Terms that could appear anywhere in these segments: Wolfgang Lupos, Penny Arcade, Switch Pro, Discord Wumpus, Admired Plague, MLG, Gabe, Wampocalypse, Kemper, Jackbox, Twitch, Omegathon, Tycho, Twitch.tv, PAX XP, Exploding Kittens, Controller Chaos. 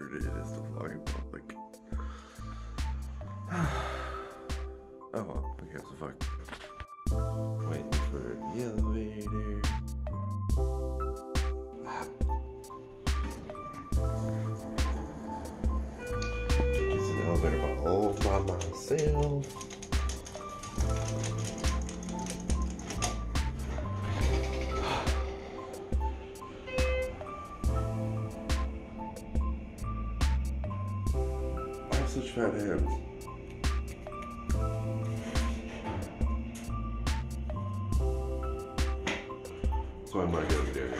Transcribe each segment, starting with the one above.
record it, it's still vlogging public. Oh well, who gives a fuck? Waiting for the elevator. Just an elevator all by myself. Fat hands. So I might go to Darius.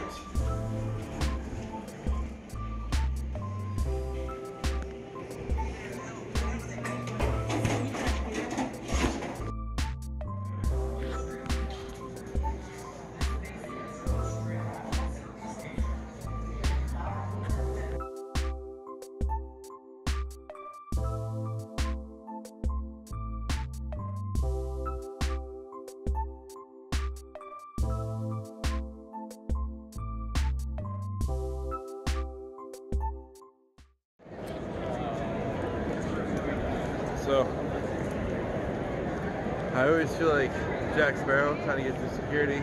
I always feel like Jack Sparrow trying to get through security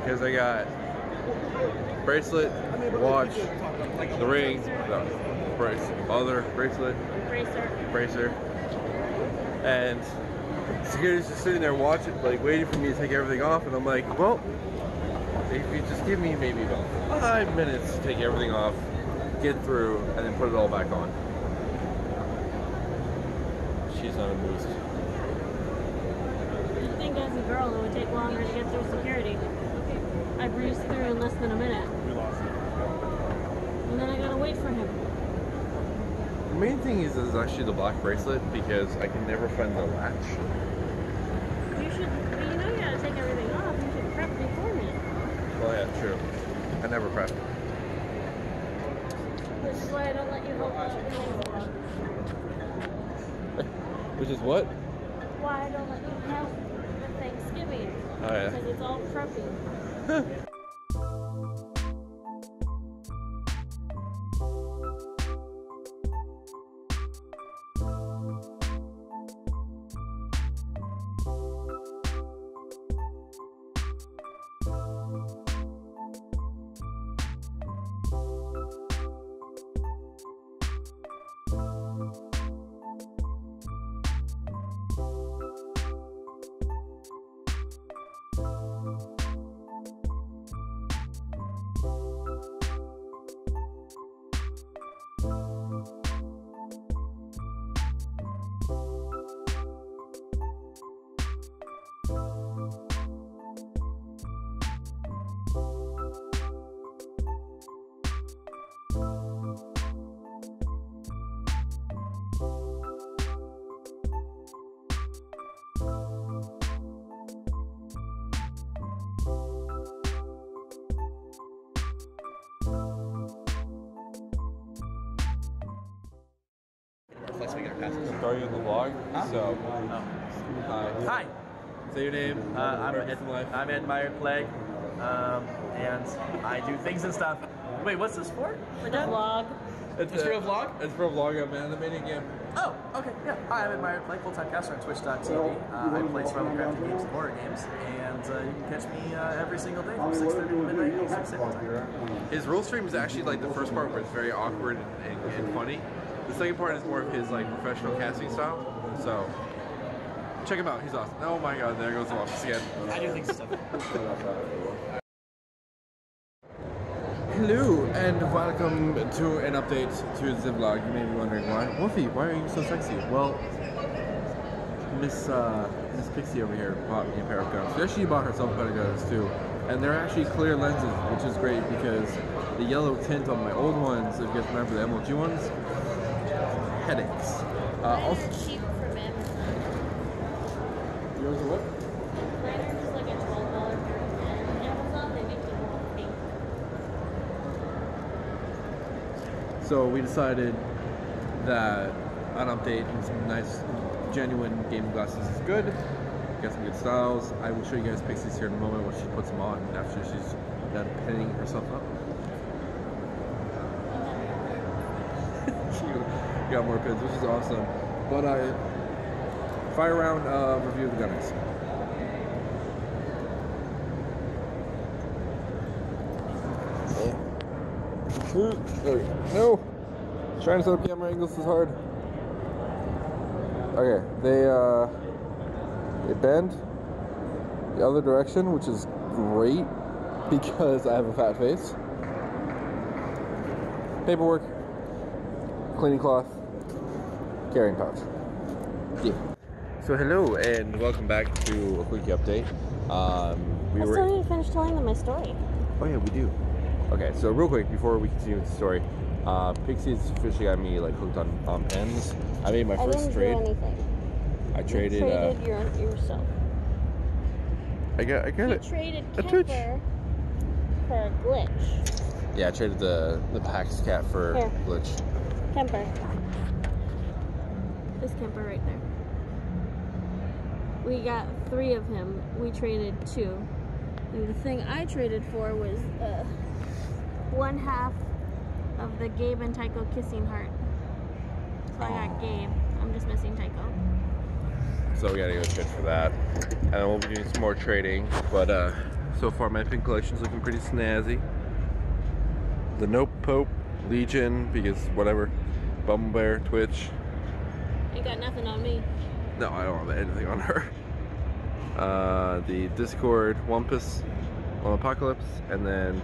because I got bracelet, watch, the ring, no, bracer, and security's just sitting there watching, like waiting for me to take everything off, and I'm like, well, if you just give me maybe about 5 minutes to take everything off, get through, and then put it all back on. She's not amused. As a girl, it would take longer to get through security. I breezed through in less than a minute. We lost him. And then I gotta wait for him. The main thing is actually the black bracelet because I can never find the latch. You should, you know, you gotta take everything off. You should prep before me. Well, yeah, true. I never prep. Which is why I don't let you hold things. Which is what? Why I don't let you help. Oh, yeah. Because it's all preppy. Starting in the vlog, huh? So hi. Say your name. I'm Admired Plague, and I do things and stuff. Wait, what's this for? For the vlog. It's for a vlog. It's for a vlog. I'm animating a game. Oh, okay, yeah. Hi, I'm Admired Plague, full-time caster on Twitch.tv. I play survival crafting games and horror games, and you can catch me every single day from 6:30 to midnight Eastern Standard Time. His rule stream is actually like the first part where it's very awkward and funny. The second part is more of his like professional casting style, so check him out. He's awesome. Oh my god, there goes the office again. I do think so. Hello and welcome to an update to the vlog. You may be wondering why, Wolfie, why are you so sexy? Well, Miss Pixie over here bought me a pair of goggles. She actually bought herself a pair of goggles too, and they're actually clear lenses, which is great because the yellow tint on my old ones, if you guys remember the MLG ones. Headaches. Also, cheap for men. Yours are what? Mine are just like a $12 pair of men. Amazon, they make them all pink. So we decided that an update and some nice, genuine gaming glasses is good. Got some good styles. I will show you guys Pixie's here in a moment when she puts them on after she's done pinning herself up. shoot, you got more pins, which is awesome. But fire round review of the gunners. There we go. No! Trying to set up camera angles is hard. Okay, they bend the other direction, which is great because I have a fat face. Paperwork, cleaning cloth, carrying pouch. Yeah. So hello and welcome back to a quickie update. I still need to finish telling them my story. Oh yeah, we do. Okay, so real quick before we continue with the story, Pixie's officially got me like hooked on pens. I made my first trade. I didn't do anything. I traded. You traded yourself. I got it. Traded Kemper for a glitch. Yeah, I traded the PAX cat for a glitch. Kemper. This Kemper right there. We got 3 of him. We traded 2. And the thing I traded for was 1/2 of the Gabe and Tycho kissing heart. So I got Gabe. I'm just missing Tycho. So we gotta go trade for that. And then we'll be doing some more trading. But so far my pin collection's looking pretty snazzy. The Nope Pope, Legion, because whatever. Bumblebear, Twitch. Ain't got nothing on me. No, I don't have anything on her. The Discord Wumpus, Wampocalypse, and then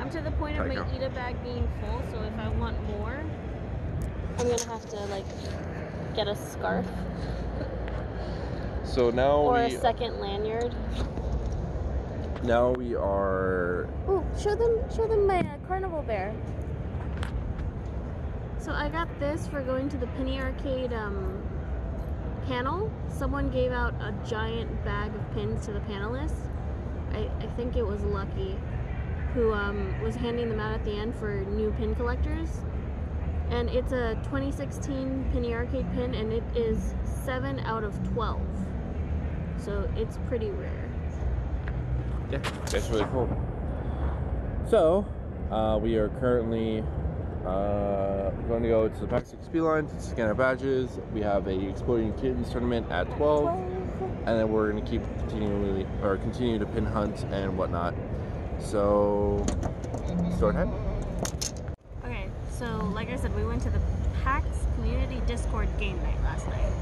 I'm to the point of my Eda bag being full, so if I want more, I'm gonna have to like get a scarf. So now a second lanyard. Now we are. Ooh, show them my carnival bear. So I got this for going to the Penny Arcade panel. Someone gave out a giant bag of pins to the panelists. I think it was Lucky who was handing them out at the end for new pin collectors. And it's a 2016 Penny Arcade pin, and it is 7 out of 12. So it's pretty rare. Yeah, that's really cool. So, we are currently going to go to the PAX XP line to scan our badges. We have a Exploding Kittens tournament at 12. And then we're going to continue to pin hunt and whatnot. So, start ahead. Okay, so like I said, we went to the PAX Community Discord game night last night.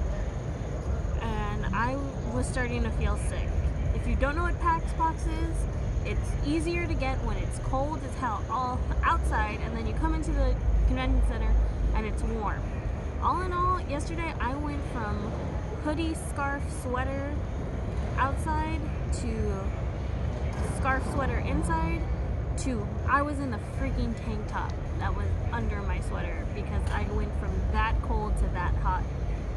And I was starting to feel sick. If you don't know what PAX is, it's easier to get when it's cold as hell all outside, and then you come into the convention center and it's warm. All in all, yesterday I went from hoodie, scarf, sweater outside to scarf sweater inside to I was in a freaking tank top that was under my sweater because I went from that cold to that hot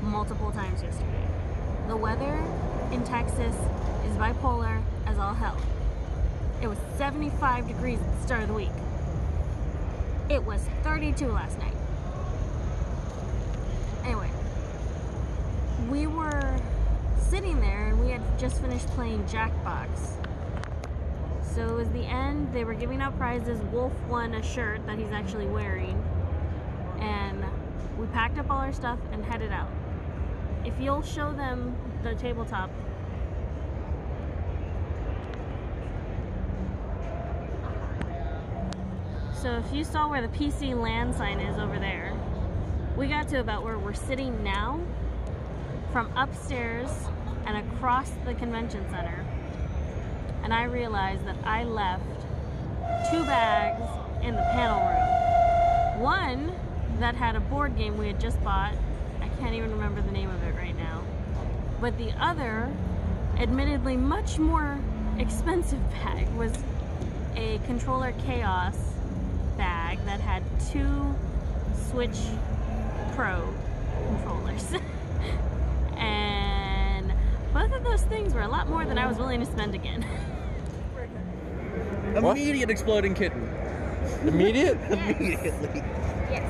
multiple times yesterday. The weather in Texas is bipolar as all hell. It was 75 degrees at the start of the week. It was 32 last night. Anyway, we were sitting there and we had just finished playing Jackbox. So it was the end, they were giving out prizes. Wolf won a shirt that he's actually wearing. And we packed up all our stuff and headed out. If you'll show them the tabletop. So if you saw where the PC land sign is over there, we got to about where we're sitting now. From upstairs and across the convention center. And I realized that I left 2 bags in the panel room. One that had a board game we had just bought. I can't even remember the name of it right now. But the other, admittedly much more expensive bag, was a Controller Chaos bag that had 2 Switch Pro controllers. And both of those things were a lot more than I was willing to spend again. Immediate exploding kitten. Immediate? Yes. Immediately. Yes.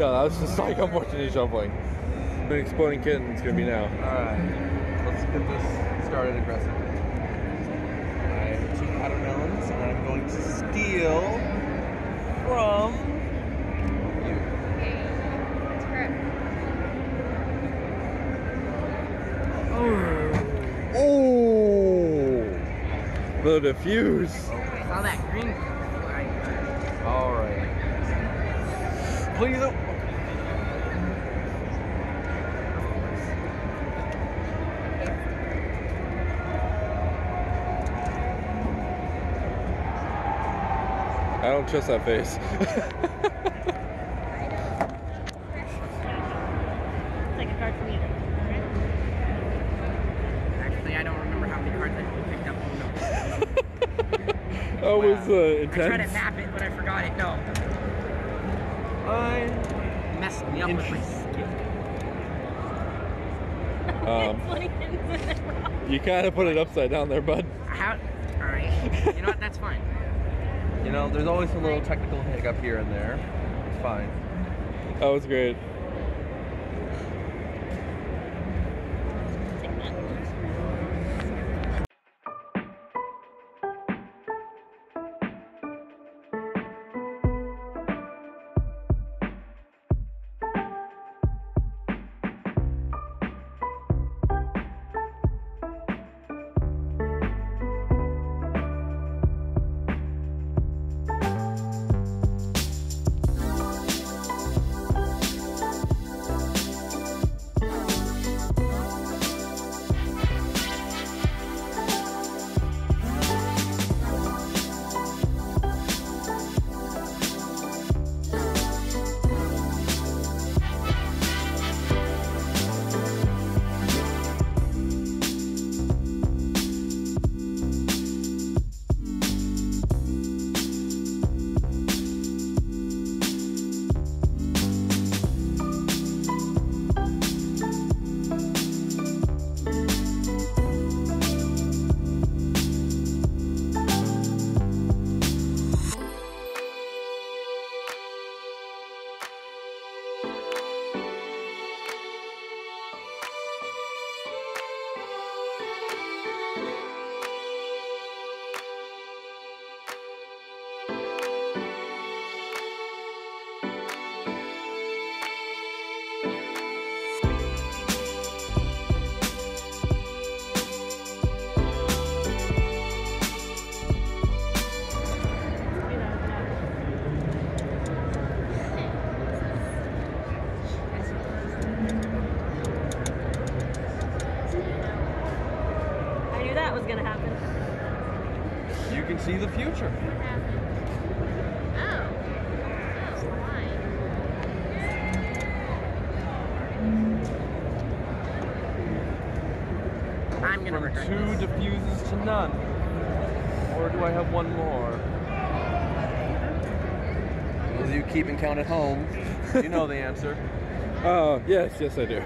No, that was just like unfortunate shuffling. The exploding kitten is going to be now. Alright. Let's get this started aggressively. I have 2 watermelons and I'm going to steal from put a fuse. I saw that green fuse. All right. Please don't. I don't trust that face. I tried to map it, but I forgot it. No. I messed me up with my skin. You kind of put it upside down there, bud. All right. You know what? That's fine. You know, there's always a little technical hiccup here and there. It's fine. That was great. Count at home. You know the answer. Oh, yes, yes I do.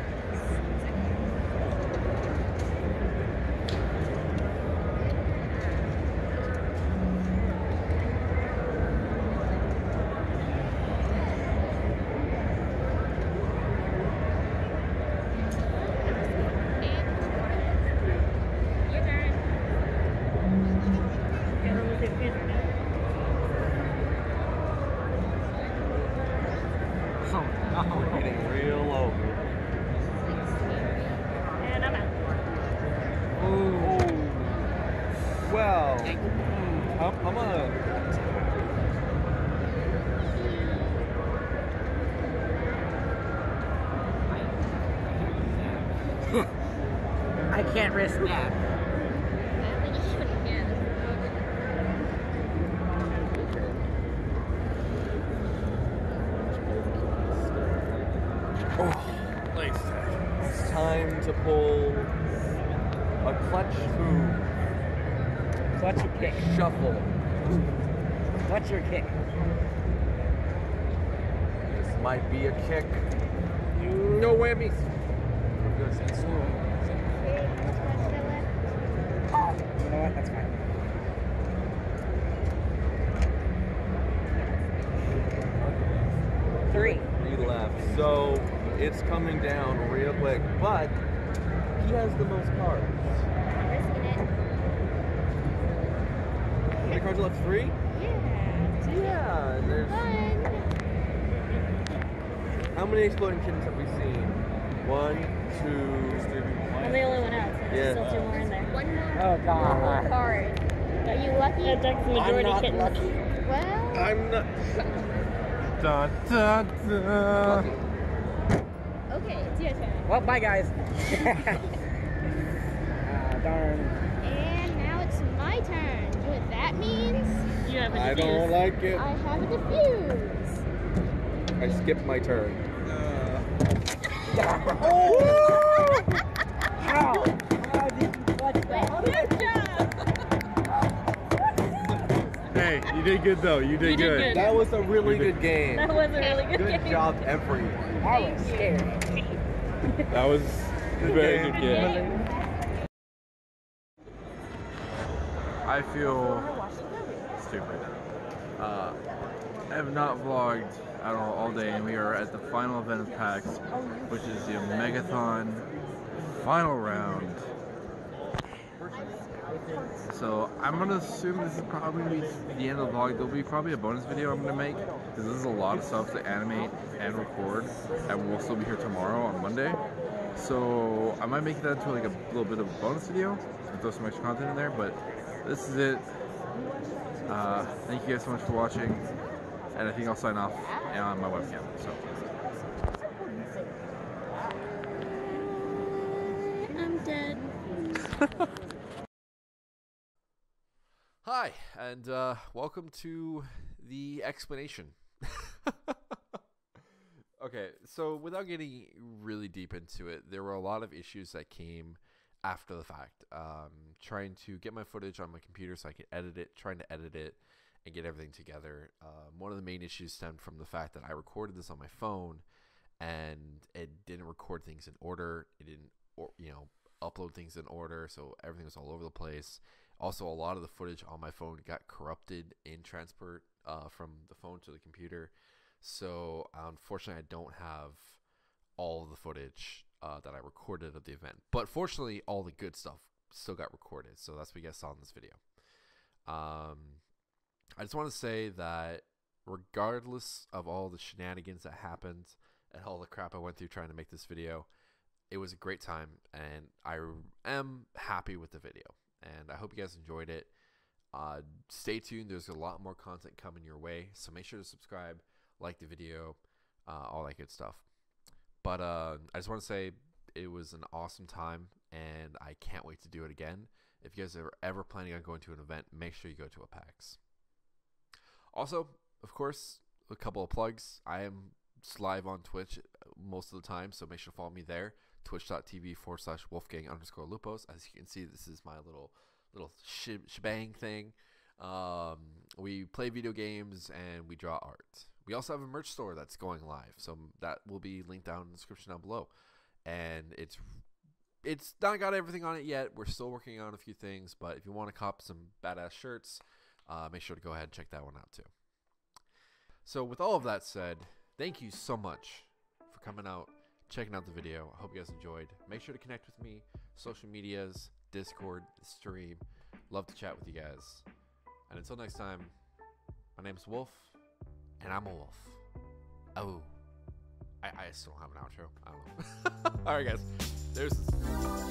Exploding Kittens have we seen? 1, 2, 3, 4. I'm the only one out, so there's still 2 more in there. One more card. But Are you lucky? That's the majority of kittens. Lucky. Well... I'm not... da, da, da. Okay, it's your turn. Well, bye guys. Darn. And now it's my turn. You know what that means? You have a diffuse. I don't like it. I have a diffuse. I skipped my turn. Oh! How? How did you clutch that? Good job! Hey, you did good though. You did good. That was a really good game. That was a really good game. Good job, everyone. I was scared. That was a very good game. I feel stupid. I have not vlogged at all day, and we are at the final event of PAX, which is the Omegathon final round. So I'm gonna assume this is probably the end of the vlog. There'll be probably a bonus video I'm gonna make, because this is a lot of stuff to animate and record, and we'll still be here tomorrow on Monday. So I might make that into like a little bit of a bonus video and throw some extra content in there, but this is it. Thank you guys so much for watching, and I think I'll sign off on my webcam. So I'm dead. Hi, and welcome to the explanation. Okay, so without getting really deep into it, there were a lot of issues that came after the fact, trying to get my footage on my computer so I could edit it, trying to edit it and get everything together. One of the main issues stemmed from the fact that I recorded this on my phone and it didn't record things in order. It didn't, you know, upload things in order. So everything was all over the place. Also, a lot of the footage on my phone got corrupted in transport from the phone to the computer. So unfortunately, I don't have all the footage that I recorded of the event, but fortunately all the good stuff still got recorded, so that's what you guys saw in this video. I just want to say that regardless of all the shenanigans that happened and all the crap I went through trying to make this video, it was a great time, and I am happy with the video, and I hope you guys enjoyed it. Stay tuned, there's a lot more content coming your way, so make sure to subscribe, like the video, all that good stuff. But I just want to say it was an awesome time, and I can't wait to do it again. If you guys are ever planning on going to an event, make sure you go to a PAX. Also, of course, a couple of plugs. I am live on Twitch most of the time, so make sure to follow me there. Twitch.tv/Wolfgang_Lupos. As you can see, this is my little shebang thing. We play video games and we draw art. We also have a merch store that's going live, so that will be linked down in the description down below. And it's not got everything on it yet. We're still working on a few things, but if you want to cop some badass shirts, make sure to go ahead and check that one out too. So with all of that said, thank you so much for coming out, checking out the video. I hope you guys enjoyed. Make sure to connect with me, social medias, Discord, stream. Love to chat with you guys. And until next time, my name's Wolf. And I'm a wolf. Oh, I still don't have an outro. I don't know. All right, guys. There's this.